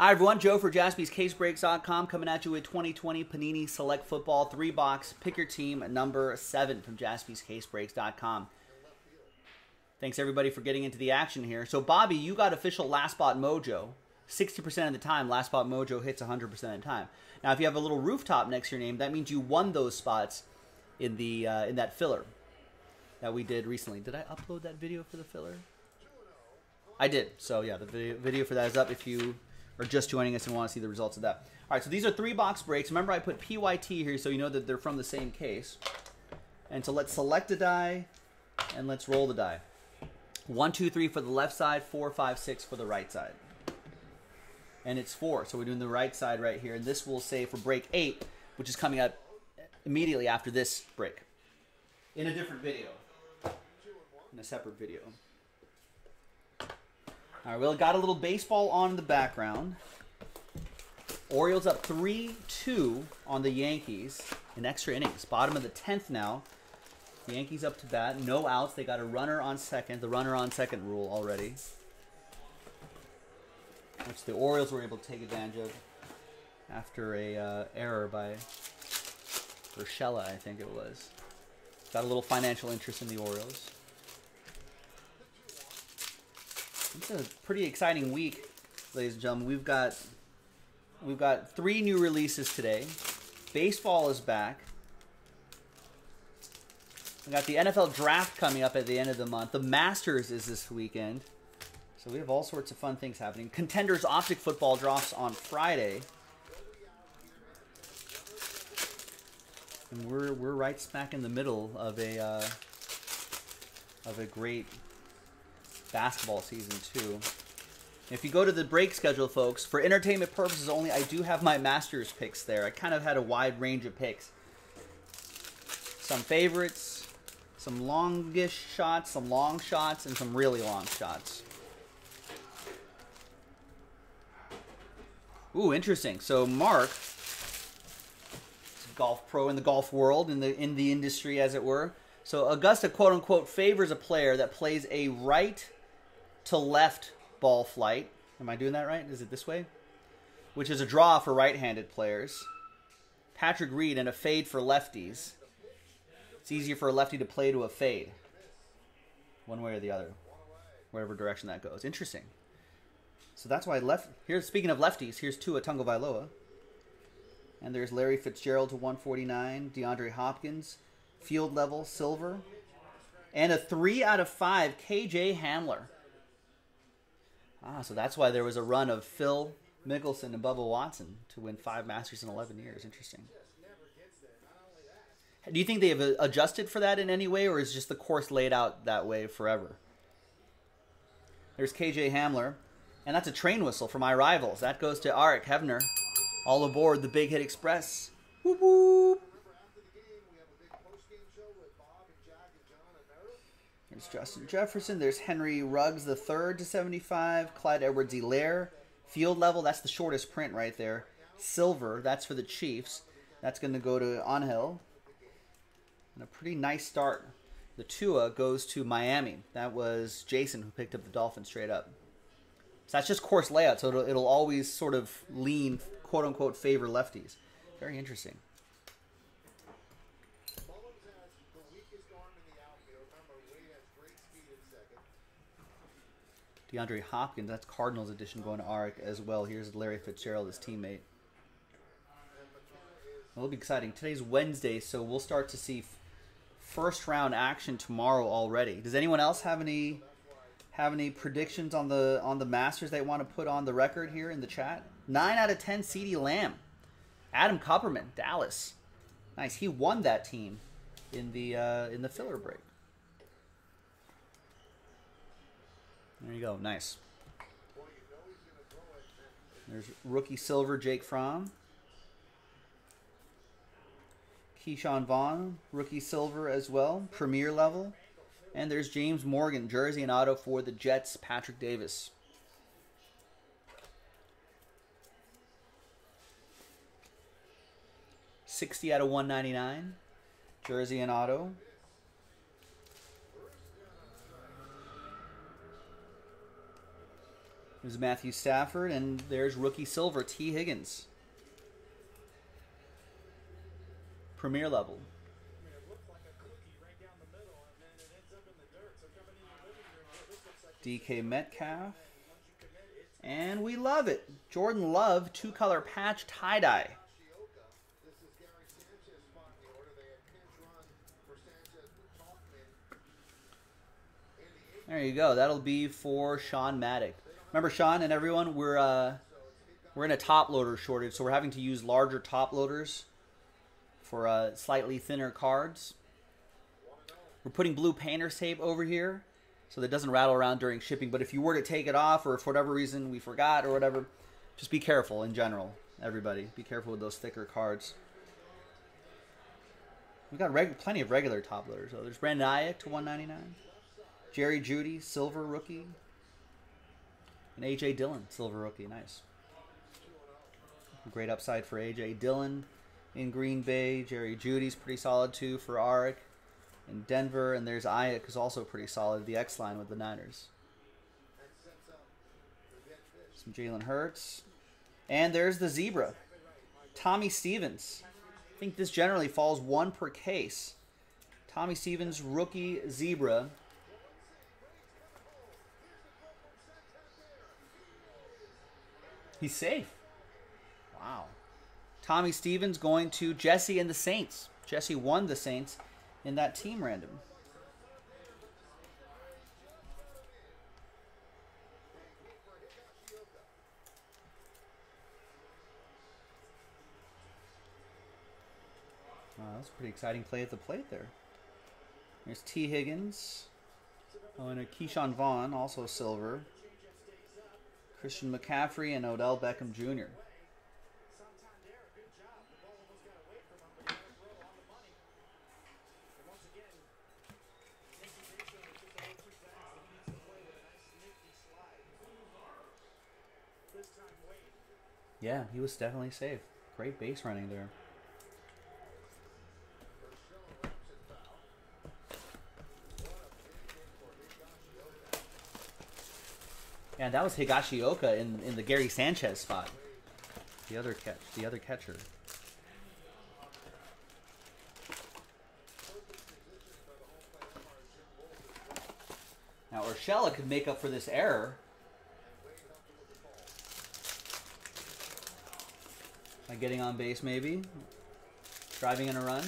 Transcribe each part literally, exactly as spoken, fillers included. Hi everyone, Joe for Jaspys Case Breaks dot com coming at you with twenty twenty Panini Select Football three box Pick Your Team number seven from Jaspys Case Breaks dot com. Thanks everybody for getting into the action here. So Bobby, you got official Last Spot Mojo. sixty percent of the time, Last Spot Mojo hits one hundred percent of the time. Now if you have a little rooftop next to your name, that means you won those spots in, the, uh, in that filler that we did recently. Did I upload that video for the filler? I did. So yeah, the video, video for that is up if you... or just joining us and want to see the results of that. All right, so these are three box breaks. Remember, I put P Y T here so you know that they're from the same case. And so let's select a die, and let's roll the die. One, two, three for the left side, four, five, six for the right side. And it's four, so we're doing the right side right here. And this will say for break eight, which is coming up immediately after this break. In a different video. In a separate video. All right, well, got a little baseball on in the background. Orioles up three two on the Yankees in extra innings. Bottom of the tenth now. The Yankees up to bat. No outs. They got a runner on second. The runner on second rule already, which the Orioles were able to take advantage of after a uh, error by Urshela, I think it was. Got a little financial interest in the Orioles. It's a pretty exciting week, ladies and gentlemen. We've got we've got three new releases today. Baseball is back. We got the N F L draft coming up at the end of the month. The Masters is this weekend. So we have all sorts of fun things happening. Contenders Optic football drops on Friday. And we're we're right smack in the middle of a uh, of a great basketball season too. If you go to the break schedule, folks, for entertainment purposes only, I do have my Masters picks there. I kind of had a wide range of picks. Some favorites, some longish shots, some long shots, and some really long shots. Ooh, interesting. So Mark, a golf pro in the golf world, in the in the industry as it were. So Augusta, quote unquote, favors a player that plays a right to left ball flight. Am I doing that right? Is it this way? Which is a draw for right-handed players. Patrick Reed and a fade for lefties. It's easier for a lefty to play to a fade. One way or the other. Whatever direction that goes. Interesting. So that's why left... Here's, speaking of lefties, here's Tua Tagovailoa. And there's Larry Fitzgerald to one forty-nine. DeAndre Hopkins. Field level, silver. And a three out of five, K J Hamler. Ah, so that's why there was a run of Phil Mickelson and Bubba Watson to win five Masters in eleven years. Interesting. Do you think they have adjusted for that in any way, or is just the course laid out that way forever? There's K J Hamler, and that's a train whistle for my rivals. That goes to Arik Hevner. All aboard the Big Hit Express. Whoop, whoop. There's Justin Jefferson. There's Henry Ruggs the third to seventy-five. Clyde Edwards-Helaire. Field level, that's the shortest print right there. Silver, that's for the Chiefs. That's going to go to Angel. And a pretty nice start. The Tua goes to Miami. That was Jason who picked up the Dolphins straight up. So that's just course layout, so it'll, it'll always sort of lean, quote-unquote, favor lefties. Very interesting. DeAndre Hopkins, that's Cardinals edition going to Arik as well. Here's Larry Fitzgerald, his teammate. It'll be exciting. Today's Wednesday, so we'll start to see first round action tomorrow already. Does anyone else have any have any predictions on the on the Masters they want to put on the record here in the chat? Nine out of ten, CeeDee Lamb. Adam Kupperman, Dallas. Nice. He won that team in the uh, in the filler break. There you go. Nice. There's rookie silver, Jake Fromm. Keyshawn Vaughn, rookie silver as well, premier level. And there's James Morgan, jersey and auto for the Jets, Patrick Davis. sixty out of one ninety-nine, jersey and auto. There's Matthew Stafford, and there's rookie silver, T. Higgins. Premier level. D K Metcalf. And we love it. Jordan Love, two-color patch, tie-dye. There you go. That'll be for Sean Maddock. Remember, Sean and everyone, we're uh, we're in a top loader shortage, so we're having to use larger top loaders for uh, slightly thinner cards. We're putting blue painter's tape over here, so that doesn't rattle around during shipping. But if you were to take it off, or for whatever reason we forgot or whatever, just be careful in general, everybody. Be careful with those thicker cards. We've got reg plenty of regular top loaders. So there's Brandon Ayuk to one ninety-nine. Jerry Jeudy, silver rookie. And A J. Dillon, silver rookie. Nice. Great upside for A J. Dillon in Green Bay. Jerry Jeudy's pretty solid too for Arik in Denver, and there's Ayuk, who's also pretty solid, the X-line with the Niners. Some Jalen Hurts. And there's the Zebra. Tommy Stevens. I think this generally falls one per case. Tommy Stevens, rookie Zebra. He's safe. Wow. Tommy Stevens going to Jesse and the Saints. Jesse won the Saints in that team random. Wow, that's a pretty exciting play at the plate there. There's T. Higgins. Oh, and a Keyshawn Vaughn, also silver. Christian McCaffrey and Odell Beckham Junior Yeah, he was definitely safe. Great base running there. And that was Higashioka in, in the Gary Sanchez spot. The other catch, the other catcher. Now Urshela could make up for this error by getting on base, maybe. Driving in a run.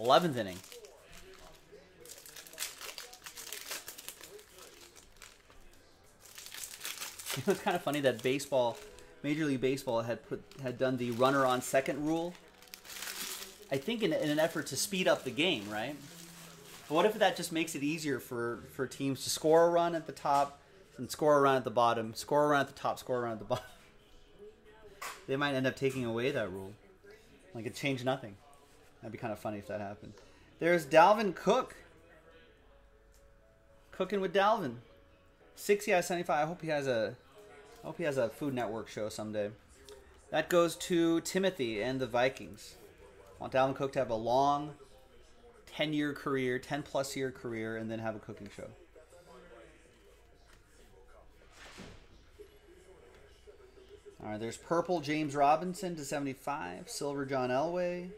eleventh inning. You know, it's kind of funny that baseball, Major League Baseball, had put had done the runner on second rule. I think in, in an effort to speed up the game, right? But what if that just makes it easier for for teams to score a run at the top and score a run at the bottom, score a run at the top, score a run at the bottom? They might end up taking away that rule. Like it changed nothing. That'd be kind of funny if that happened. There's Dalvin Cook. Cooking with Dalvin. sixty out of seventy-five. I hope he has a I hope he has a Food Network show someday. That goes to Timothy and the Vikings. I want Dalvin Cook to have a long ten-year career, ten-plus year career, and then have a cooking show. All right, there's purple James Robinson to seventy-five. Silver John Elway.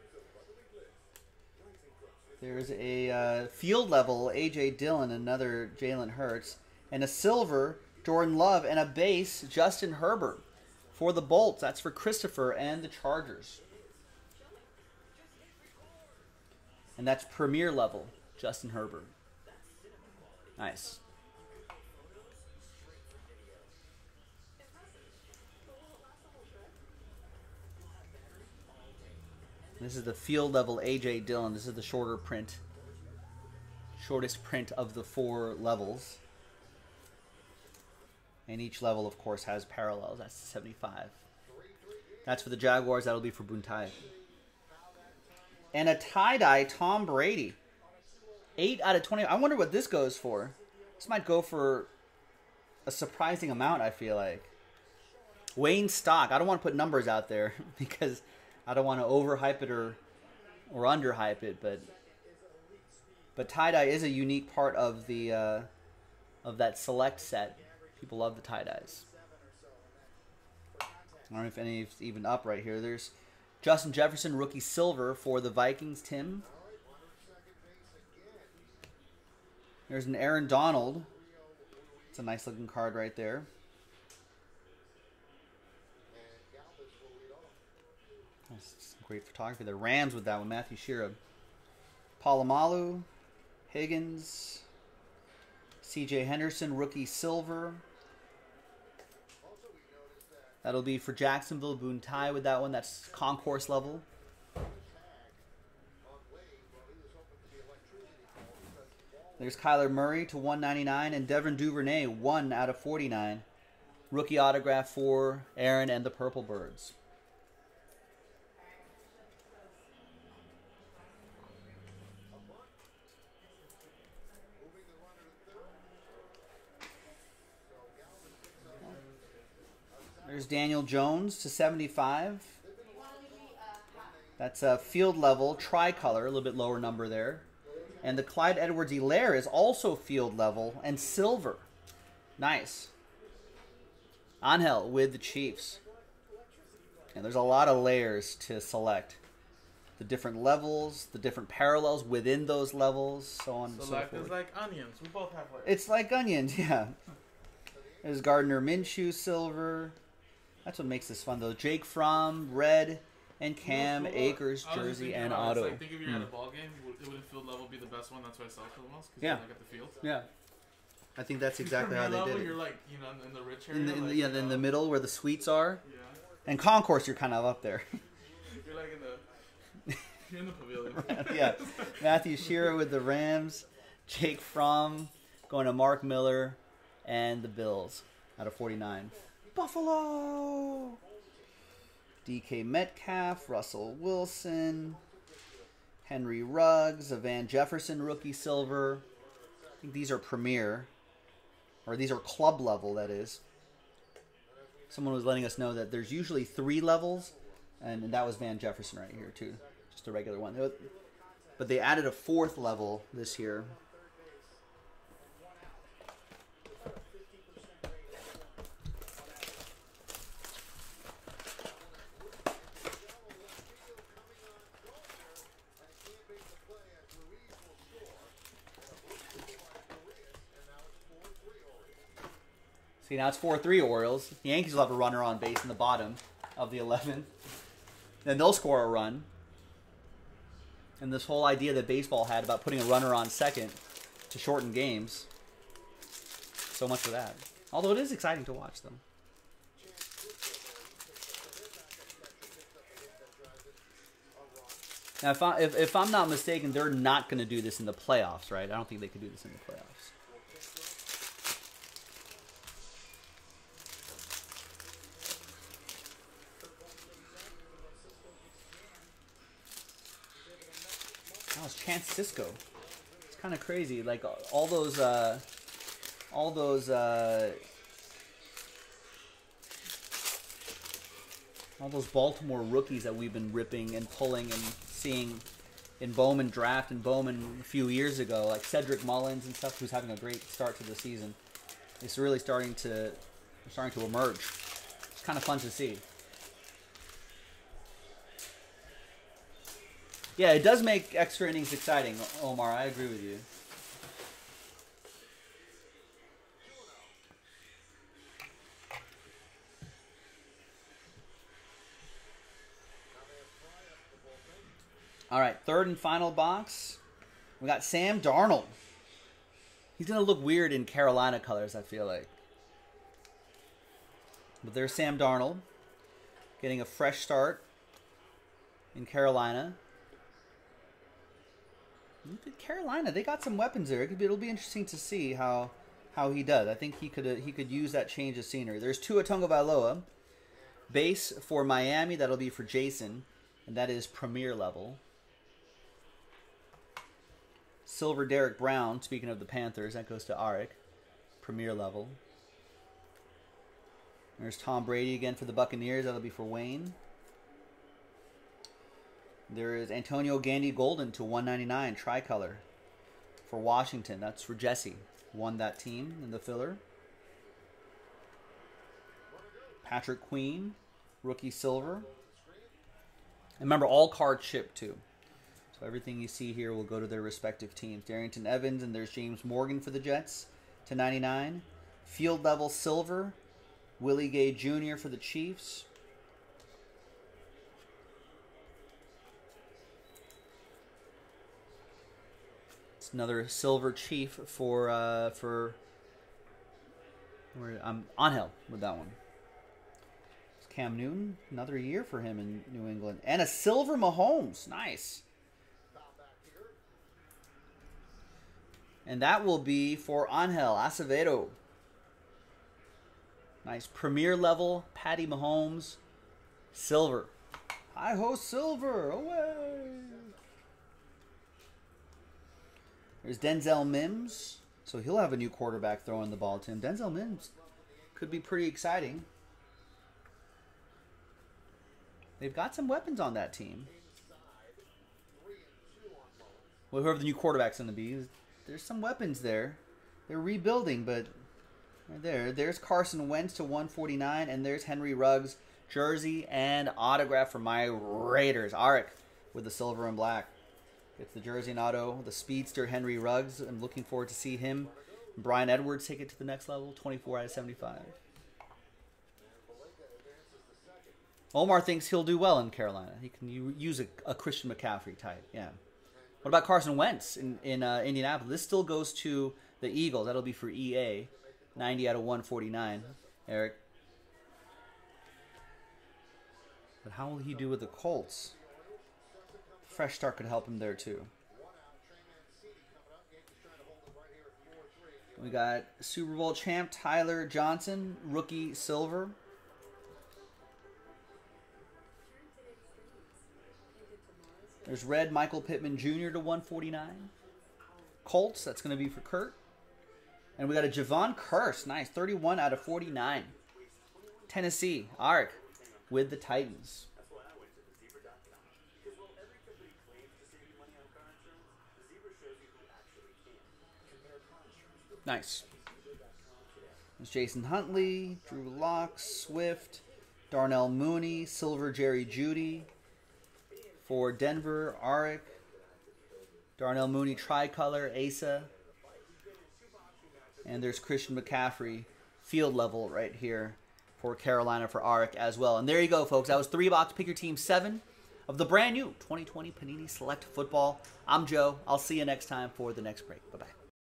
There's a uh, field level A J. Dillon, another Jalen Hurts, and a silver Jordan Love, and a base Justin Herbert for the Bolts. That's for Christopher and the Chargers. And that's premier level Justin Herbert. Nice. This is the field level A J. Dillon. This is the shorter print shortest print of the four levels. And each level, of course, has parallels. That's seventy-five. That's for the Jaguars. That'll be for Buntai. And a tie-dye Tom Brady. eight out of twenty. I wonder what this goes for. This might go for a surprising amount, I feel like. Wayne Stock. I don't want to put numbers out there because I don't want to overhype it or, or underhype it. But but tie-dye is a unique part of, the, uh, of that select set. People love the tie-dyes. I don't know if any is even up right here. There's Justin Jefferson, rookie silver for the Vikings, Tim. There's an Aaron Donald. It's a nice-looking card right there. That's great photography. The Rams with that one, Matthew Shira. Polamalu, Higgins, C J Henderson, rookie silver. That'll be for Jacksonville. Buntai with that one. That's concourse level. There's Kyler Murray to one ninety-nine and Devin Duvernay, one out of forty-nine. Rookie autograph for Aaron and the Purple Birds. There's Daniel Jones to seventy-five. That's a field level tricolor, a little bit lower number there. And the Clyde Edwards-Helaire is also field level and silver. Nice. Angel with the Chiefs. And there's a lot of layers to select. The different levels, the different parallels within those levels, so on and so forth. Select is like onions. We both have layers. It's like onions, yeah. There's Gardner Minshew, silver. That's what makes this fun, though. Jake Fromm, red, and Cam Akers, jersey, and auto. Like, think if you're mm. at a ball game, it would field level be the best one. That's why I sell for the most. Yeah. Like at the field. Yeah. I think that's exactly how they level, did it. You're like, you know, in the rich area. In the, in like, the, yeah, you know, in the middle where the suites are. Yeah. And concourse, you're kind of up there. You're like in the, you're in the pavilion. Yeah. Matthew Shira with the Rams. Jake Fromm going to Mark Miller and the Bills out of forty-nine. Buffalo! D K Metcalf, Russell Wilson, Henry Ruggs, a Van Jefferson rookie silver. I think these are premier, or these are club level, that is. Someone was letting us know that there's usually three levels, and that was Van Jefferson right here too, just a regular one. But they added a fourth level this year. See, now it's four three Orioles. The Yankees will have a runner on base in the bottom of the eleventh. Then they'll score a run. And this whole idea that baseball had about putting a runner on second to shorten games. So much for that. Although it is exciting to watch them. Now, if, I, if, if I'm not mistaken, they're not going to do this in the playoffs, right? I don't think they could do this in the playoffs. Francisco. It's kind of crazy. Like all those, uh, all those, uh, all those Baltimore rookies that we've been ripping and pulling and seeing in Bowman draft and Bowman a few years ago, like Cedric Mullins and stuff, who's having a great start to the season. It's really starting to, starting to emerge. It's kind of fun to see. Yeah, it does make extra innings exciting, Omar. I agree with you. All right, third and final box. We got Sam Darnold. He's going to look weird in Carolina colors, I feel like. But there's Sam Darnold getting a fresh start in Carolina. Look at Carolina. They got some weapons there. It could be, it'll be interesting to see how how he does. I think he could uh, he could use that change of scenery. There's Tua Tagovailoa. Base for Miami. That'll be for Jason. And that is premier level. Silver Derek Brown. Speaking of the Panthers, that goes to Arik. Premier level. There's Tom Brady again for the Buccaneers. That'll be for Wayne. There is Antonio Gandy Golden to one ninety-nine tricolor for Washington. That's for Jesse. Won that team in the filler. Patrick Queen, rookie silver. And remember, all cards shipped too. So everything you see here will go to their respective teams. Darrington Evans, and there's James Morgan for the Jets to ninety-nine. Field level silver. Willie Gay Junior for the Chiefs. It's another silver Chief for uh, for where I'm um, Angel with that one. It's Cam Newton, another year for him in New England, and a silver Mahomes, nice. And that will be for Angel Acevedo. Nice premier level Patty Mahomes, silver. Hi ho, silver away. There's Denzel Mims. So he'll have a new quarterback throwing the ball to him. Denzel Mims could be pretty exciting. They've got some weapons on that team. Well, whoever the new quarterback's going to be, there's some weapons there. They're rebuilding, but right there. There's Carson Wentz to one forty-nine, and there's Henry Ruggs, jersey and autograph for my Raiders. Arik with the silver and black. It's the jersey and auto, the speedster Henry Ruggs. I'm looking forward to see him. Brian Edwards take it to the next level, twenty-four out of seventy-five. Omar thinks he'll do well in Carolina. He can use a, a Christian McCaffrey type, yeah. What about Carson Wentz in, in uh, Indianapolis? This still goes to the Eagles. That'll be for E A, ninety out of one forty-nine, Arik. But how will he do with the Colts? Fresh start could help him there too. We got Super Bowl champ Tyler Johnson, rookie silver. There's red Michael Pittman Junior to one forty-nine. Colts, that's going to be for Kurt. And we got a Javon Curse, nice, thirty-one out of forty-nine. Tennessee, Arik with the Titans. Nice. It's Jason Huntley, Drew Lock, Swift, Darnell Mooney, silver Jerry Jeudy. For Denver, Arik. Darnell Mooney, tricolor, Asa. And there's Christian McCaffrey, field level right here for Carolina for Arik as well. And there you go, folks. That was three box pick your team seven of the brand new twenty twenty Panini Select Football. I'm Joe. I'll see you next time for the next break. Bye-bye.